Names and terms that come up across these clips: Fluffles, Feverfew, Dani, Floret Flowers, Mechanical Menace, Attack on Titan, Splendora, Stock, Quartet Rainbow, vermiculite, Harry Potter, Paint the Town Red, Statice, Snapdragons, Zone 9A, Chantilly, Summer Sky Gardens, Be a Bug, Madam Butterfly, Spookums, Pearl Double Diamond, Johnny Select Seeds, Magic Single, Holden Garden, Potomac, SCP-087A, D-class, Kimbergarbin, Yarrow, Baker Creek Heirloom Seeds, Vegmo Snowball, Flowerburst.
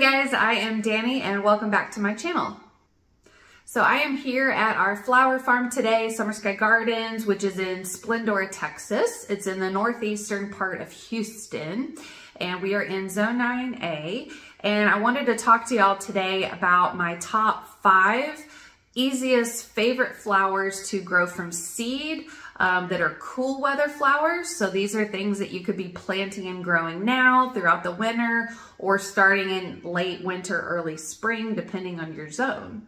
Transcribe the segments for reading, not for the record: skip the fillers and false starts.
Hi guys, I am Danny and welcome back to my channel. So I am here at our flower farm today, Summer Sky Gardens, which is in Splendora, Texas. It's in the northeastern part of Houston and we are in Zone 9A. And I wanted to talk to y'all today about my top 5 easiest favorite flowers to grow from seed that are cool weather flowers. So these are things that you could be planting and growing now throughout the winter or starting in late winter, early spring, depending on your zone.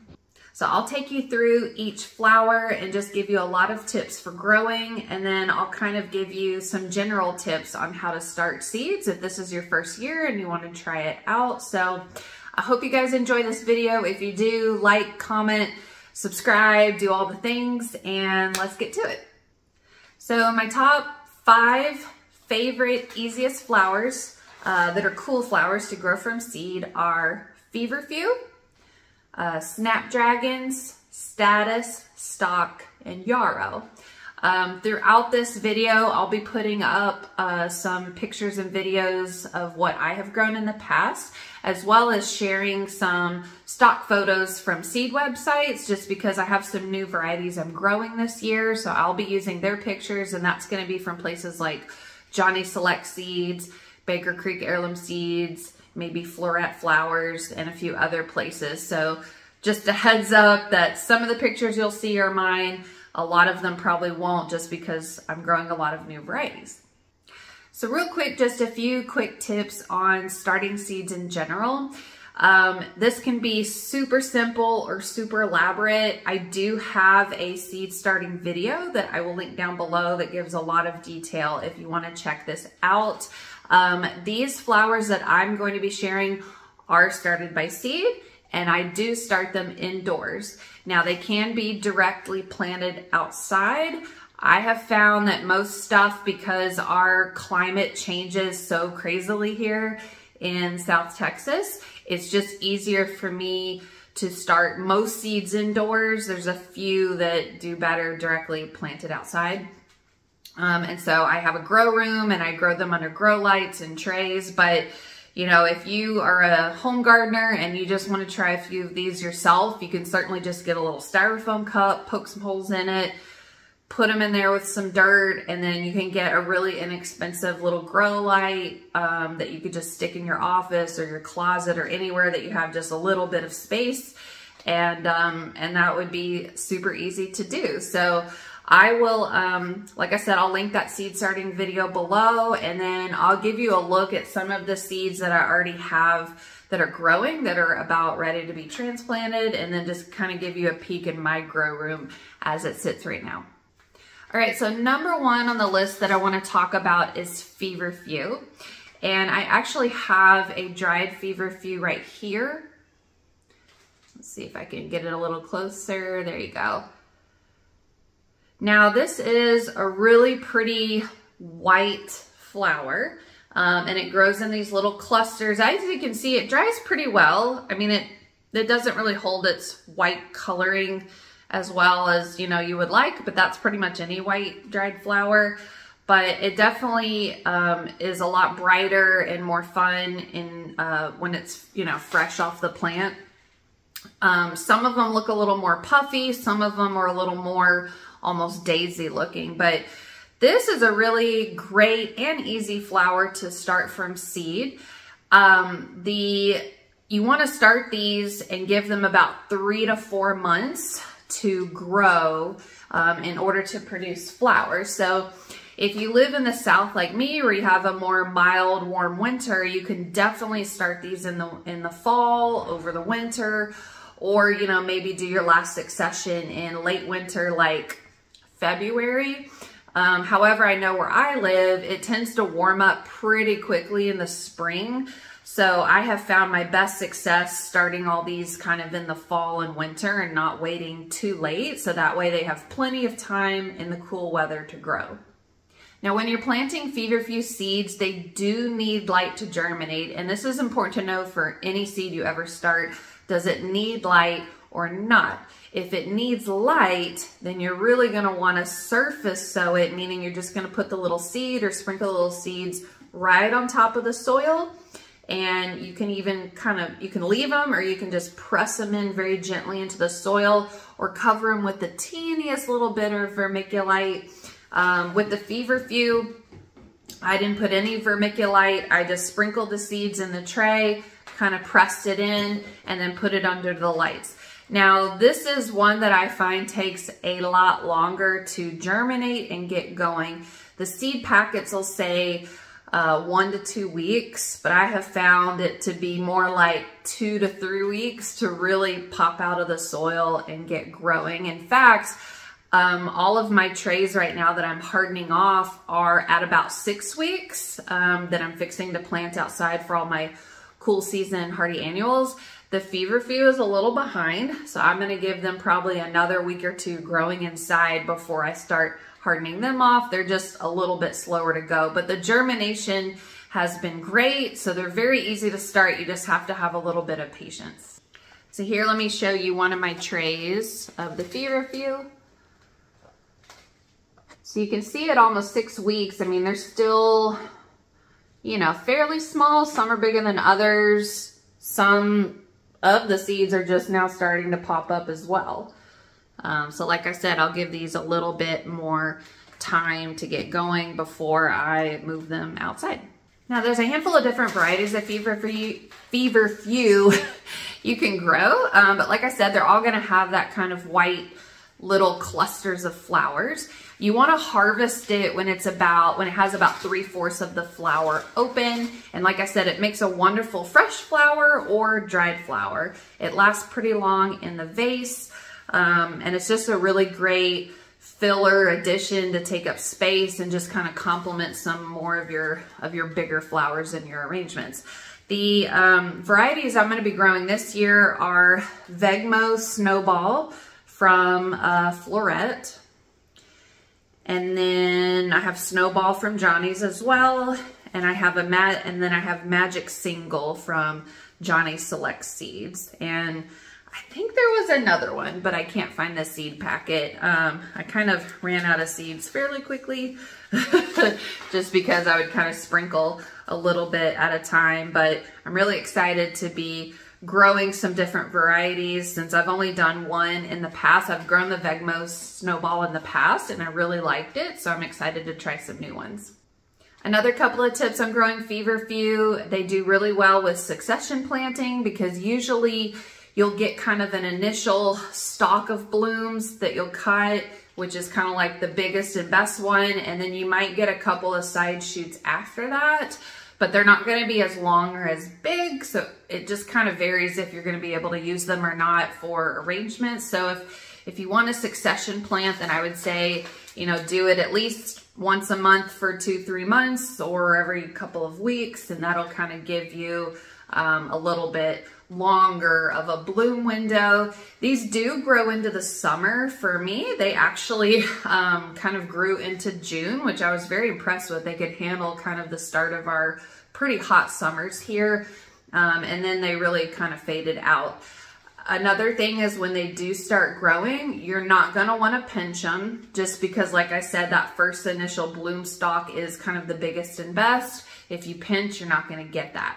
So I'll take you through each flower and just give you a lot of tips for growing. And then I'll kind of give you some general tips on how to start seeds if this is your first year and you want to try it out. So I hope you guys enjoy this video. If you do, like, comment, subscribe, do all the things, and let's get to it. So my top 5 favorite easiest flowers that are cool flowers to grow from seed are Feverfew, Snapdragons, Statice, Stock, and Yarrow. Throughout this video, I'll be putting up some pictures and videos of what I have grown in the past, as well as sharing some stock photos from seed websites, just because I have some new varieties I'm growing this year. So I'll be using their pictures, and that's going to be from places like Johnny Select Seeds, Baker Creek Heirloom Seeds, maybe Floret Flowers, and a few other places. So just a heads up that some of the pictures you'll see are mine. A lot of them probably won't, just because I'm growing a lot of new varieties. So real quick, just a few quick tips on starting seeds in general. This can be super simple or super elaborate. I do have a seed starting video that I will link down below that gives a lot of detail if you want to check this out. These flowers that I'm going to be sharing are started by seed, and I do start them indoors. Now, they can be directly planted outside. I have found that most stuff, because our climate changes so crazily here in South Texas, it's just easier for me to start most seeds indoors. There's a few that do better directly planted outside. And so I have a grow room and I grow them under grow lights and trays, but you know, if you are a home gardener and you just want to try a few of these yourself, you can certainly just get a little styrofoam cup, poke some holes in it, put them in there with some dirt, and then you can get a really inexpensive little grow light that you could just stick in your office or your closet or anywhere that you have just a little bit of space, and that would be super easy to do. So I will, like I said, I'll link that seed starting video below, and then I'll give you a look at some of the seeds that I already have that are growing, that are about ready to be transplanted, and then just kind of give you a peek in my grow room as it sits right now. All right, so number 1 on the list that I want to talk about is Feverfew, and I actually have a dried Feverfew right here. Let's see if I can get it a little closer. There you go. Now, this is a really pretty white flower, and it grows in these little clusters. As you can see, it dries pretty well. I mean, it doesn't really hold its white coloring as well as, you know, you would like, but that's pretty much any white dried flower. But it definitely is a lot brighter and more fun in when it's, you know, fresh off the plant. Some of them look a little more puffy. Some of them are a little more almost daisy looking, but this is a really great and easy flower to start from seed. You want to start these and give them about 3 to 4 months to grow in order to produce flowers. So if you live in the South like me, where you have a more mild, warm winter, you can definitely start these in the fall, over the winter, or, you know, maybe do your last succession in late winter, like February. However, I know where I live, it tends to warm up pretty quickly in the spring. So I have found my best success starting all these kind of in the fall and winter and not waiting too late. So that way they have plenty of time in the cool weather to grow. Now, when you're planting Feverfew seeds, they do need light to germinate. And this is important to know for any seed you ever start. Does it need light or not? If it needs light, then you're really going to want to surface sow it, meaning you're just going to put the little seed or sprinkle little seeds right on top of the soil. and you can even kind of, you can leave them or you can just press them in very gently into the soil, or cover them with the teeniest little bit of vermiculite. With the Feverfew, I didn't put any vermiculite. I just sprinkled the seeds in the tray, kind of pressed it in, and then put it under the lights. Now, this is one that I find takes a lot longer to germinate and get going. The seed packets will say 1 to 2 weeks, but I have found it to be more like 2 to 3 weeks to really pop out of the soil and get growing. In fact, all of my trays right now that I'm hardening off are at about 6 weeks that I'm fixing to plant outside for all my cool season hardy annuals. The Feverfew is a little behind, so I'm gonna give them probably another week or two growing inside before I start hardening them off. They're just a little bit slower to go, but the germination has been great, so they're very easy to start. You just have to have a little bit of patience. So here, let me show you one of my trays of the Feverfew. So you can see at almost 6 weeks, I mean, they're still, you know, fairly small. Some are bigger than others. Some of the seeds are just now starting to pop up as well. So like I said, I'll give these a little bit more time to get going before I move them outside. Now, there's a handful of different varieties of Feverfew you can grow. But like I said, they're all gonna have that kind of white little clusters of flowers. You wanna harvest it when it has about 3/4 of the flower open. And like I said, it makes a wonderful fresh flower or dried flower. It lasts pretty long in the vase. And it's just a really great filler addition to take up space and just kind of complement some more of your bigger flowers in your arrangements. The varieties I'm gonna be growing this year are Vegmo Snowball from Floret. And then I have Snowball from Johnny's as well. And I have and then I have Magic Single from Johnny Select Seeds. And I think there was another one, but I can't find the seed packet. I kind of ran out of seeds fairly quickly just because I would kind of sprinkle a little bit at a time. But I'm really excited to be growing some different varieties. Since I've only done one in the past, I've grown the Vegmo Snowball in the past and I really liked it, so I'm excited to try some new ones. Another couple of tips on growing Feverfew: they do really well with succession planting, because usually you'll get kind of an initial stalk of blooms that you'll cut, which is kind of like the biggest and best one, and then you might get a couple of side shoots after that. But they're not gonna be as long or as big, so it just kind of varies if you're gonna be able to use them or not for arrangements. So if you want a succession plant, then I would say, you know, do it at least once a month for 2-3 months or every couple of weeks, and that'll kind of give you a little bit longer of a bloom window. These do grow into the summer for me. They actually kind of grew into June, which I was very impressed with. They could handle kind of the start of our pretty hot summers here. And then they really kind of faded out. Another thing is, when they do start growing, you're not gonna wanna pinch them, just because, like I said, that first initial bloom stalk is kind of the biggest and best. If you pinch, you're not gonna get that.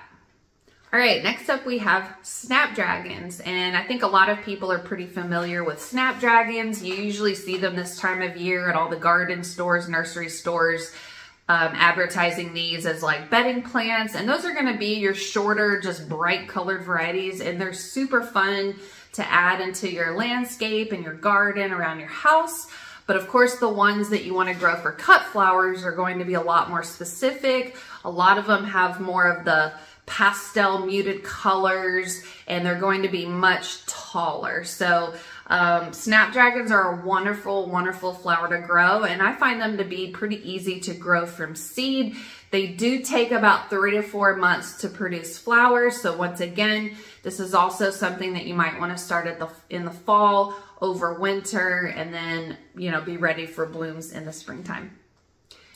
All right, next up we have Snapdragons. And I think a lot of people are pretty familiar with Snapdragons. You usually see them this time of year at all the garden stores, nursery stores, advertising these as like bedding plants. And those are gonna be your shorter, just bright colored varieties. And they're super fun to add into your landscape and your garden around your house. But of course, the ones that you wanna grow for cut flowers are going to be a lot more specific. A lot of them have more of the pastel muted colors, and they're going to be much taller. So Snapdragons are a wonderful, wonderful flower to grow, and I find them to be pretty easy to grow from seed. They do take about 3 to 4 months to produce flowers. So once again, this is also something that you might want to start in the fall, over winter, and then, you know, be ready for blooms in the springtime.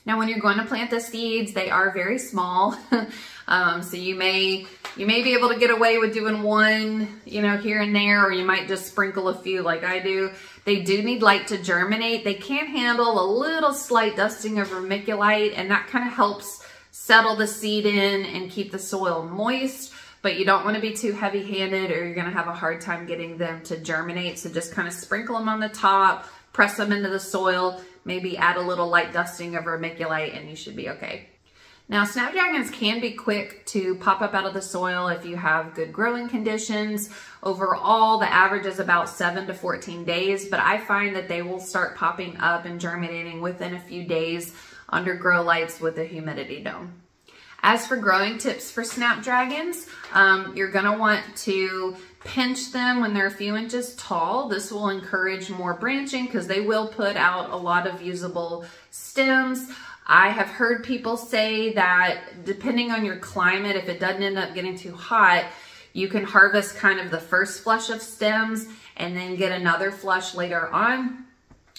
Now, when you're going to plant the seeds, they are very small. So you may be able to get away with doing one, you know, here and there, or you might just sprinkle a few like I do. They do need light to germinate. They can handle a little slight dusting of vermiculite, and that kind of helps settle the seed in and keep the soil moist, but you don't want to be too heavy-handed or you're going to have a hard time getting them to germinate. So just kind of sprinkle them on the top, press them into the soil, maybe add a little light dusting of vermiculite, and you should be okay. Now, snapdragons can be quick to pop up out of the soil if you have good growing conditions. Overall, the average is about 7 to 14 days, but I find that they will start popping up and germinating within a few days under grow lights with a humidity dome. As for growing tips for snapdragons, you're going to want to pinch them when they're a few inches tall. This will encourage more branching because they will put out a lot of usable stems. I have heard people say that depending on your climate, if it doesn't end up getting too hot, you can harvest kind of the first flush of stems and then get another flush later on.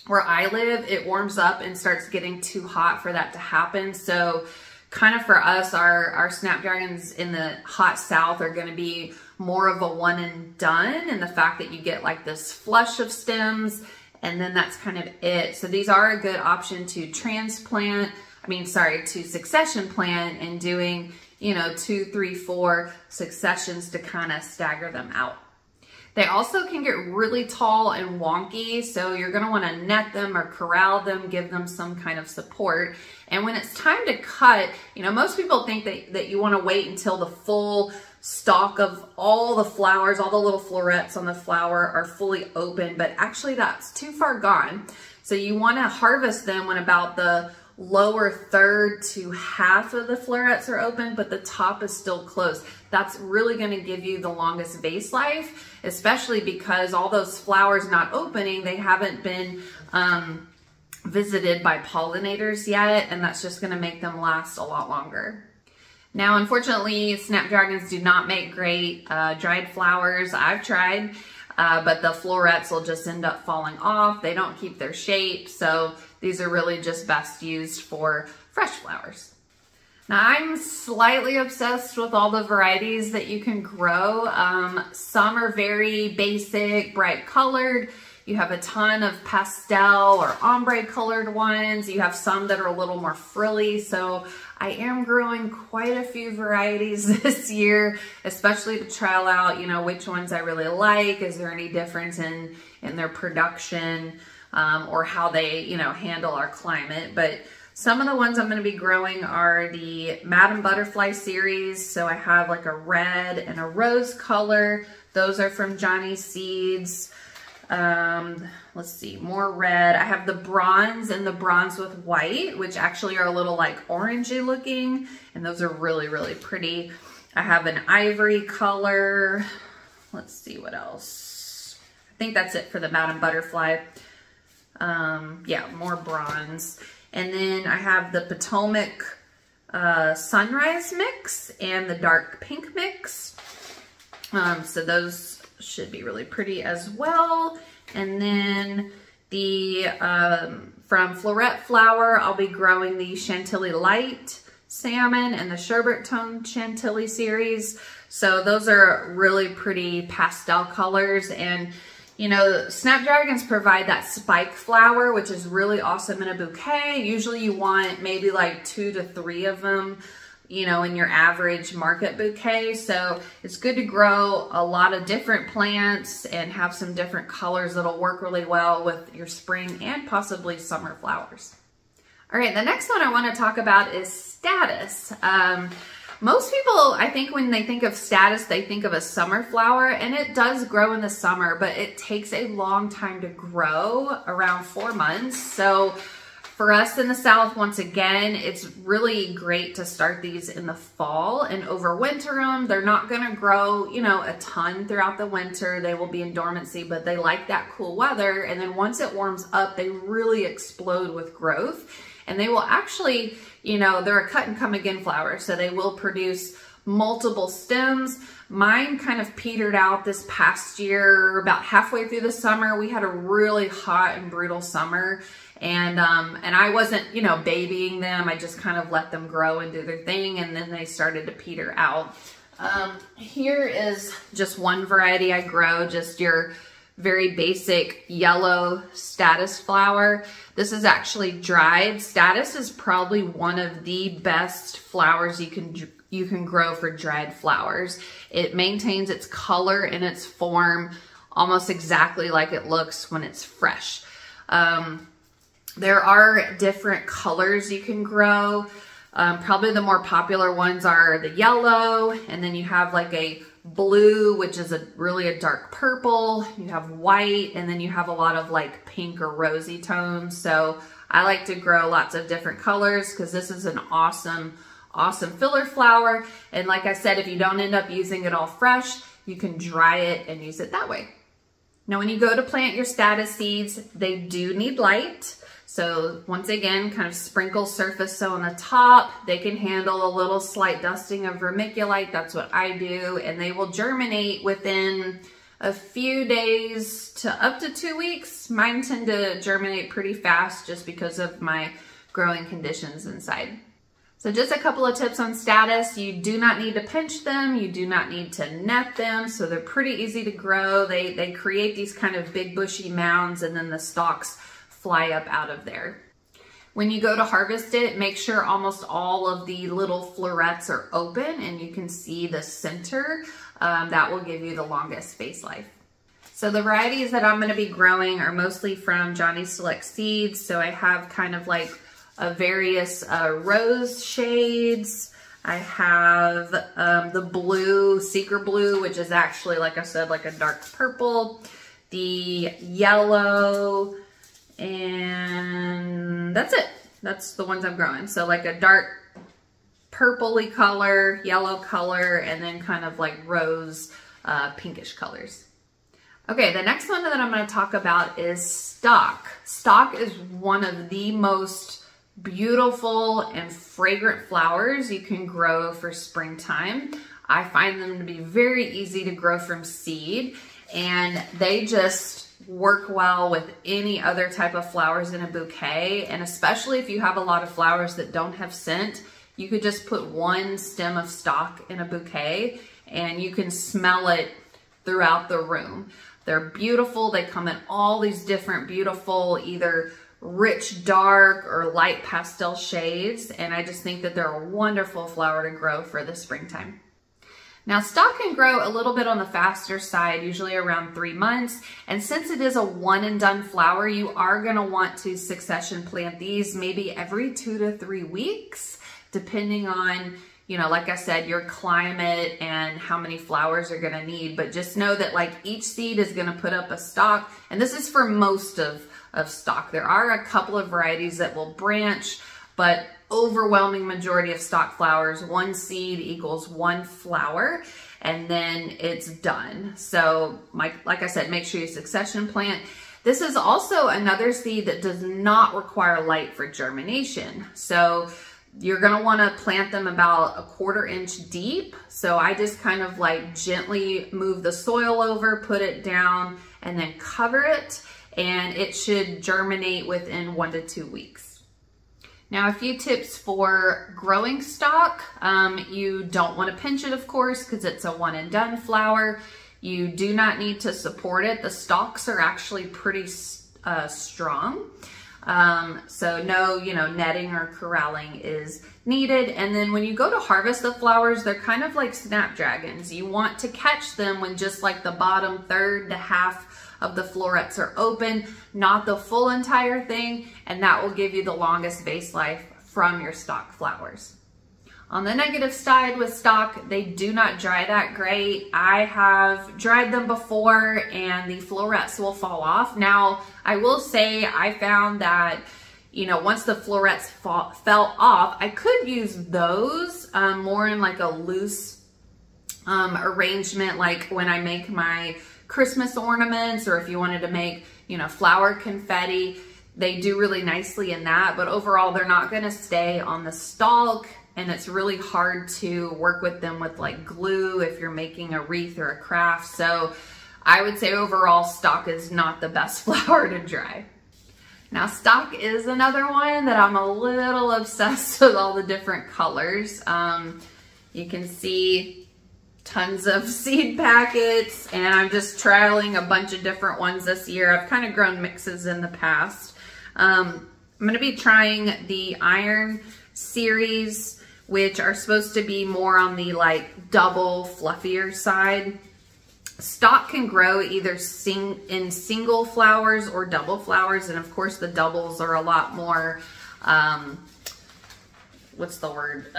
Where I live, it warms up and starts getting too hot for that to happen. So kind of for us, our snapdragons in the hot south are going to be more of a one and done. And the fact that you get like this flush of stems, and then that's kind of it. So these are a good option to succession plant and doing, you know, 2, 3, 4 successions to kind of stagger them out. They also can get really tall and wonky, so you're going to want to net them or corral them, give them some kind of support. And when it's time to cut, you know, most people think that you want to wait until the full stalk of all the flowers, all the little florets on the flower are fully open, but actually that's too far gone. So you want to harvest them when about the lower third to half of the florets are open, but the top is still closed. That's really going to give you the longest vase life, especially because all those flowers not opening, they haven't been visited by pollinators yet, and that's just going to make them last a lot longer. Now, unfortunately, snapdragons do not make great dried flowers. I've tried, but the florets will just end up falling off. They don't keep their shape, so these are really just best used for fresh flowers. Now, I'm slightly obsessed with all the varieties that you can grow. Some are very basic, bright colored. You have a ton of pastel or ombre colored ones. You have some that are a little more frilly. So I am growing quite a few varieties this year, especially to trial out, you know, which ones I really like. Is there any difference in their production or how they, you know, handle our climate? But some of the ones I'm going to be growing are the Madam Butterfly series. So I have like a red and a rose color. Those are from Johnny Seeds. Let's see, more red. I have the bronze and the bronze with white, which actually are a little like orangey looking, and those are really, really pretty. I have an ivory color. Let's see what else. I think that's it for the Madam Butterfly. Yeah, more bronze. And then I have the Potomac sunrise mix and the dark pink mix. So those should be really pretty as well. And then the from Floret Flower, I'll be growing the Chantilly Light Salmon and the Sherbet Tone Chantilly series. So those are really pretty pastel colors. And you know, snapdragons provide that spike flower, which is really awesome in a bouquet. Usually you want maybe like 2 to 3 of them, you know, in your average market bouquet. So it's good to grow a lot of different plants and have some different colors that'll work really well with your spring and possibly summer flowers. All right, the next one I want to talk about is Statice. Most people, I think when they think of Statice, they think of a summer flower, and it does grow in the summer, but it takes a long time to grow, around 4 months. So for us in the South, once again, it's really great to start these in the fall and overwinter them. They're not going to grow, you know, a ton throughout the winter. They will be in dormancy, but they like that cool weather. And then once it warms up, they really explode with growth. And they will actually, you know, they're a cut and come again flower. So they will produce multiple stems. Mine kind of petered out this past year, about halfway through the summer. We had a really hot and brutal summer. And I wasn't, you know, babying them. I just kind of let them grow and do their thing, and then they started to peter out. Here is just one variety I grow, just your very basic yellow Statice flower. This is actually dried. Statice is probably one of the best flowers you can grow for dried flowers. It maintains its color and its form almost exactly like it looks when it's fresh. There are different colors you can grow. Probably the more popular ones are the yellow, and then you have like a blue, which is really a dark purple. You have white, and then you have a lot of like pink or rosy tones. So I like to grow lots of different colors because this is an awesome filler flower. And like I said, if you don't end up using it all fresh, you can dry it and use it that way. Now, when you go to plant your Statice seeds, they do need light. So once again, kind of sprinkle surface. So on the top, they can handle a little slight dusting of vermiculite. That's what I do. And they will germinate within a few days to up to 2 weeks. Mine tend to germinate pretty fast just because of my growing conditions inside. So just a couple of tips on Statice. You do not need to pinch them. You do not need to net them. So they're pretty easy to grow. They create these kind of big bushy mounds, and then the stalks fly up out of there. When you go to harvest it, make sure almost all of the little florets are open and you can see the center. That will give you the longest space life. So the varieties that I'm gonna be growing are mostly from Johnny Select Seeds. So I have kind of like various rose shades. I have the blue, Seeker Blue, which is actually, like I said, like a dark purple, the yellow, and that's it. That's the ones I'm growing. So like a dark purpley color, yellow color, and then kind of like rose, pinkish colors. Okay, the next one that I'm gonna talk about is Stock. Stock is one of the most beautiful and fragrant flowers you can grow for springtime. I find them to be very easy to grow from seed, and they just work well with any other type of flowers in a bouquet. And especially if you have a lot of flowers that don't have scent, you could just put one stem of Stock in a bouquet and you can smell it throughout the room. They're beautiful. They come in all these different beautiful, either rich dark or light pastel shades, and I just think that they're a wonderful flower to grow for the springtime. Now, Stock can grow a little bit on the faster side, usually around 3 months, and since it is a one and done flower, you are going to want to succession plant these maybe every 2 to 3 weeks, depending on, you know, like I said, your climate and how many flowers you're going to need. But just know that like each seed is going to put up a stalk, and this is for most of Stock. There are a couple of varieties that will branch, but overwhelming majority of Stock flowers, one seed equals one flower, and then it's done. So like I said, make sure you succession plant. This is also another seed that does not require light for germination. So you're gonna wanna plant them about 1/4 inch deep. So I just kind of like gently move the soil over, put it down, and then cover it. And it should germinate within 1 to 2 weeks. Now, a few tips for growing Stock. You don't want to pinch it, of course, because it's a one and done flower. You do not need to support it. The stalks are actually pretty strong. So no, you know, netting or corralling is needed. And then when you go to harvest the flowers, they're kind of like snapdragons. You want to catch them when just like the bottom third to half of the florets are open, not the full entire thing, and that will give you the longest base life from your Stock flowers. On the negative side with Stock, they do not dry that great. I have dried them before and the florets will fall off. Now, I will say I found that, you know, once the florets fell off, I could use those more in like a loose arrangement, like when I make my Christmas ornaments, or if you wanted to make, you know, flower confetti. They do really nicely in that, but overall they're not going to stay on the stalk, and it's really hard to work with them with like glue if you're making a wreath or a craft. So I would say overall Stock is not the best flower to dry. Now, Stock is another one that I'm a little obsessed with all the different colors. You can see tons of seed packets, and I'm just trialing a bunch of different ones this year. I've kind of grown mixes in the past. I'm going to be trying the Iron series, which are supposed to be more on the like double fluffier side. Stock can grow either in single flowers or double flowers, and of course the doubles are a lot more, what's the word?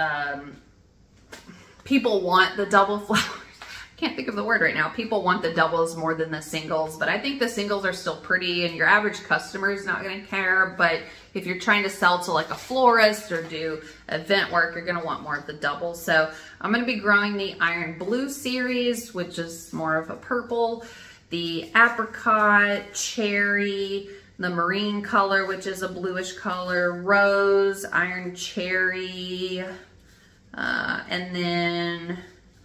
People want the double flowers. I can't think of the word right now. People want the doubles more than the singles, but I think the singles are still pretty, and your average customer is not going to care. But if you're trying to sell to like a florist or do event work, you're going to want more of the double. So I'm going to be growing the Iron Blue series, which is more of a purple, the apricot, cherry, the marine color, which is a bluish color, rose, iron cherry, and then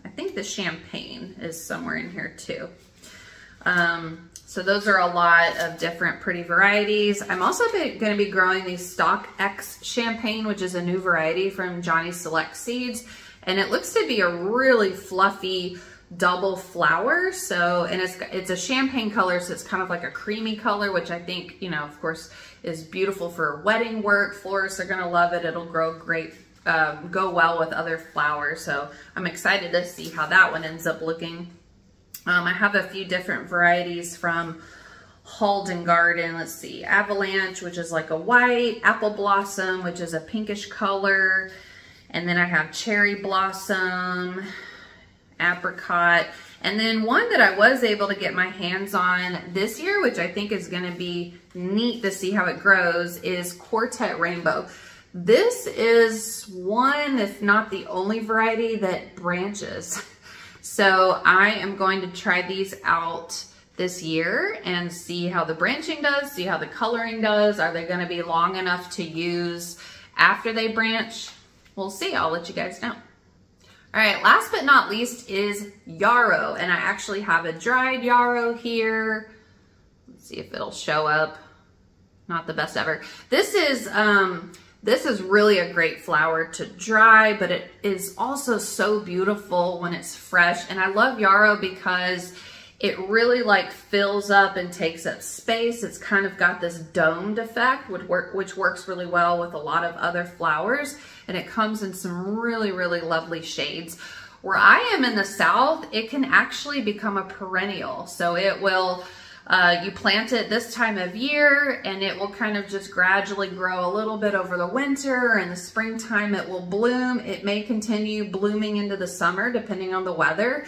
I think the champagne is somewhere in here too. So those are a lot of different pretty varieties. I'm also going to be growing the Stock X Champagne, which is a new variety from Johnny Select Seeds. And it looks to be a really fluffy double flower. So, and it's a champagne color, so it's kind of like a creamy color, which I think, you know, of course, is beautiful for wedding work. Florists are going to love it. It'll grow great, go well with other flowers. So I'm excited to see how that one ends up looking. I have a few different varieties from Holden Garden. Let's see, Avalanche, which is like a white, Apple Blossom, which is a pinkish color, and then I have Cherry Blossom, Apricot, and then one that I was able to get my hands on this year, which I think is going to be neat to see how it grows, is Quartet Rainbow. This is one, if not the only variety that branches. So I am going to try these out this year and see how the branching does, see how the coloring does. Are they going to be long enough to use after they branch? We'll see. I'll let you guys know. All right, last but not least is Yarrow. And I actually have a dried Yarrow here. Let's see if it'll show up. Not the best ever. This is really a great flower to dry, but it is also so beautiful when it's fresh. And I love Yarrow because it really like fills up and takes up space. It's kind of got this domed effect, which works really well with a lot of other flowers. And it comes in some really, really lovely shades. Where I am in the South, it can actually become a perennial. So it will, you plant it this time of year and it will kind of just gradually grow a little bit over the winter, and the springtime it will bloom. It may continue blooming into the summer depending on the weather,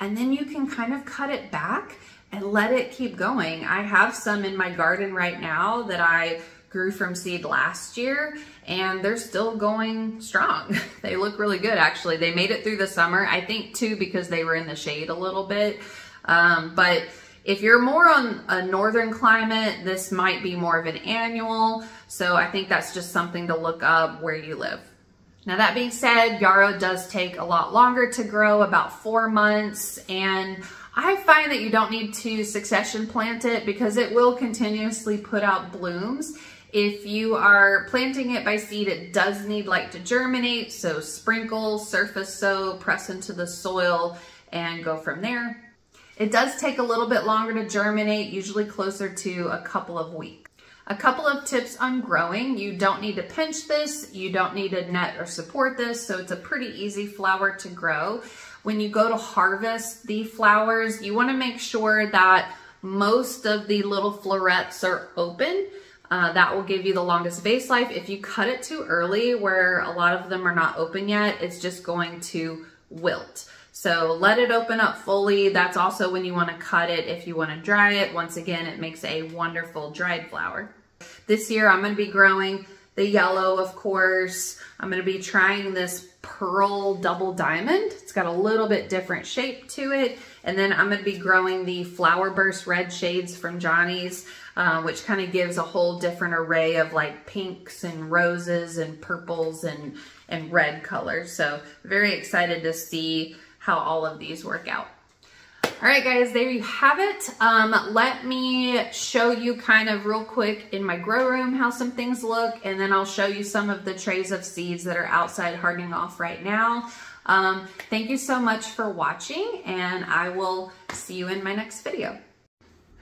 and then you can kind of cut it back and let it keep going. I have some in my garden right now that I grew from seed last year, and they're still going strong. They look really good actually. They made it through the summer, I think too because they were in the shade a little bit, but if you're more on a northern climate, this might be more of an annual. So I think that's just something to look up where you live. Now that being said, Yarrow does take a lot longer to grow, about 4 months. And I find that you don't need to succession plant it because it will continuously put out blooms. If you are planting it by seed, it does need light to germinate. So sprinkle, surface sow, press into the soil, and go from there. It does take a little bit longer to germinate, usually closer to a couple of weeks. A couple of tips on growing. You don't need to pinch this. You don't need to net or support this. So it's a pretty easy flower to grow. When you go to harvest the flowers, you want to make sure that most of the little florets are open. That will give you the longest vase life. If you cut it too early where a lot of them are not open yet, it's just going to wilt. So let it open up fully. That's also when you want to cut it if you want to dry it. Once again, it makes a wonderful dried flower. This year, I'm going to be growing the yellow, of course. I'm going to be trying this Pearl Double Diamond. It's got a little bit different shape to it. And then I'm going to be growing the Flowerburst red shades from Johnny's, which kind of gives a whole different array of like pinks and roses and purples and red colors. So very excited to see how all of these work out. All right, guys, there you have it. Let me show you kind of real quick in my grow room how some things look, and then I'll show you some of the trays of seeds that are outside hardening off right now. Thank you so much for watching, and I will see you in my next video.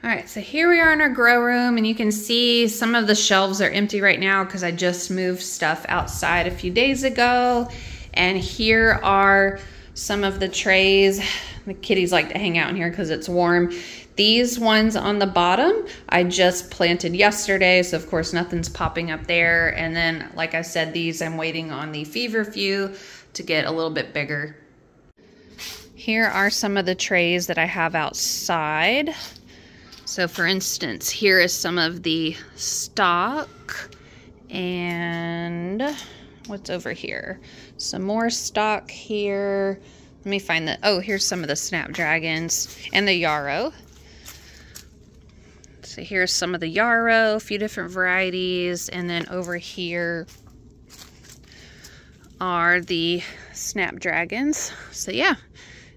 All right, so here we are in our grow room, and you can see some of the shelves are empty right now because I just moved stuff outside a few days ago. And here are some of the trays. The kitties like to hang out in here because it's warm. These ones on the bottom, I just planted yesterday, so of course nothing's popping up there. And then, like I said, these I'm waiting on the Feverfew to get a little bit bigger. Here are some of the trays that I have outside. So for instance, here is some of the Stock, and what's over here? Some more Stock here. Let me find the, oh, here's some of the Snapdragons and the Yarrow. So here's some of the Yarrow, a few different varieties. And then over here are the Snapdragons. So yeah,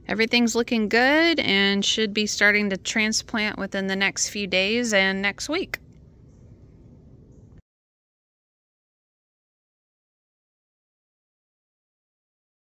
everything's looking good and should be starting to transplant within the next few days and next week.